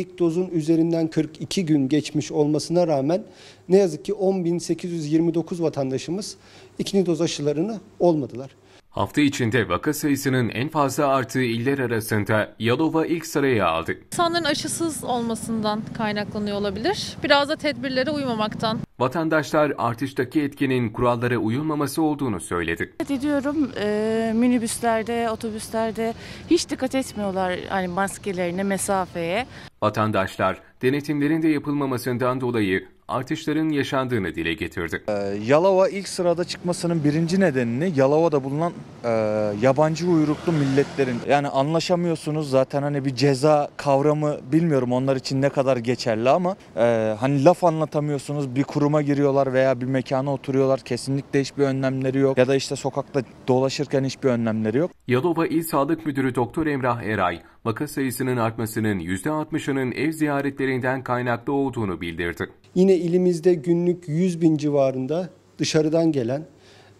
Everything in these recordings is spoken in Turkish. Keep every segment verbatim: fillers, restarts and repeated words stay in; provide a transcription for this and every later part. İlk dozun üzerinden kırk iki gün geçmiş olmasına rağmen ne yazık ki on bin sekiz yüz yirmi dokuz vatandaşımız ikinci doz aşılarını olmadılar. Hafta içinde vaka sayısının en fazla arttığı iller arasında Yalova ilk sırayı aldı. İnsanların aşısız olmasından kaynaklanıyor olabilir. Biraz da tedbirlere uymamaktan. Vatandaşlar artıştaki etkinin kurallara uyulmaması olduğunu söyledi. Dikkat ediyorum, e, minibüslerde, otobüslerde hiç dikkat etmiyorlar hani maskelerine, mesafeye. Vatandaşlar denetimlerin de yapılmamasından dolayı artışların yaşandığını dile getirdi. Ee, Yalova ilk sırada çıkmasının birinci nedenini Yalova'da bulunan e, yabancı uyruklu milletlerin, yani anlaşamıyorsunuz zaten, hani bir ceza kavramı bilmiyorum onlar için ne kadar geçerli ama e, hani laf anlatamıyorsunuz, bir kuruma giriyorlar veya bir mekana oturuyorlar, kesinlikle hiçbir önlemleri yok ya da işte sokakta dolaşırken hiçbir önlemleri yok. Yalova İl Sağlık Müdürü Doktor Emrah Eray vaka sayısının artmasının yüzde altmışının ev ziyaretlerinden kaynaklı olduğunu bildirdi. Yine ilimizde günlük yüz bin civarında dışarıdan gelen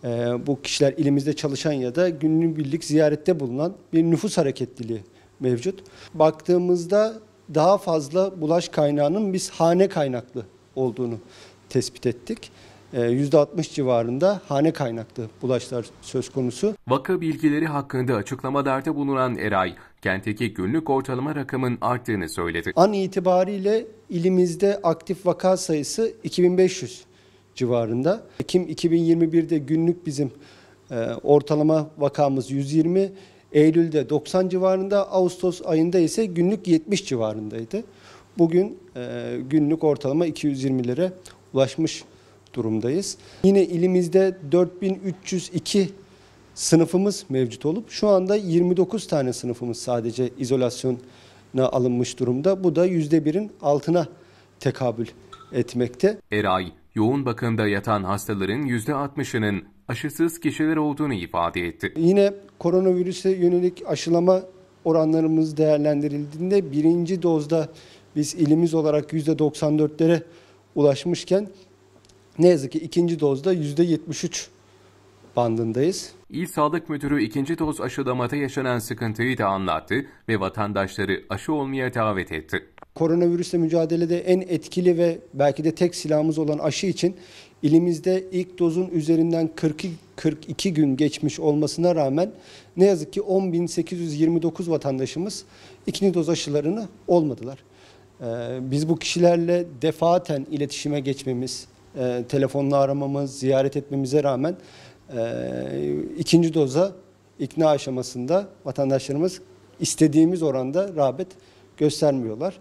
e, bu kişiler ilimizde çalışan ya da günübirlik ziyarette bulunan bir nüfus hareketliliği mevcut. Baktığımızda daha fazla bulaş kaynağının biz hane kaynaklı olduğunu tespit ettik. yüzde altmış civarında hane kaynaklı bulaşlar söz konusu. Vaka bilgileri hakkında açıklamalarda bulunan Eray, kentteki günlük ortalama rakamın arttığını söyledi. An itibariyle ilimizde aktif vaka sayısı iki bin beş yüz civarında. Ekim iki bin yirmi bir'de günlük bizim ortalama vakamız yüz yirmi, Eylül'de doksan civarında, Ağustos ayında ise günlük yetmiş civarındaydı. Bugün günlük ortalama iki yüz yirmilere ulaşmış durumdayız. Yine ilimizde dört bin üç yüz iki sınıfımız mevcut olup şu anda yirmi dokuz tane sınıfımız sadece izolasyona alınmış durumda. Bu da yüzde birin altına tekabül etmekte. Eray, yoğun bakımda yatan hastaların yüzde altmışının aşısız kişiler olduğunu ifade etti. Yine koronavirüse yönelik aşılama oranlarımız değerlendirildiğinde birinci dozda biz ilimiz olarak yüzde doksan dört'lere ulaşmışken ne yazık ki ikinci dozda yüzde yetmiş üç bandındayız. İl Sağlık Müdürü ikinci doz aşılamada yaşanan sıkıntıyı da anlattı ve vatandaşları aşı olmaya davet etti. Koronavirüsle mücadelede en etkili ve belki de tek silahımız olan aşı için ilimizde ilk dozun üzerinden kırk iki gün geçmiş olmasına rağmen ne yazık ki on bin sekiz yüz yirmi dokuz vatandaşımız ikinci doz aşılarını olmadılar. Ee, biz bu kişilerle defaten iletişime geçmemiz, E, telefonla aramamız, ziyaret etmemize rağmen e, ikinci doza ikna aşamasında vatandaşlarımız istediğimiz oranda rağbet göstermiyorlar.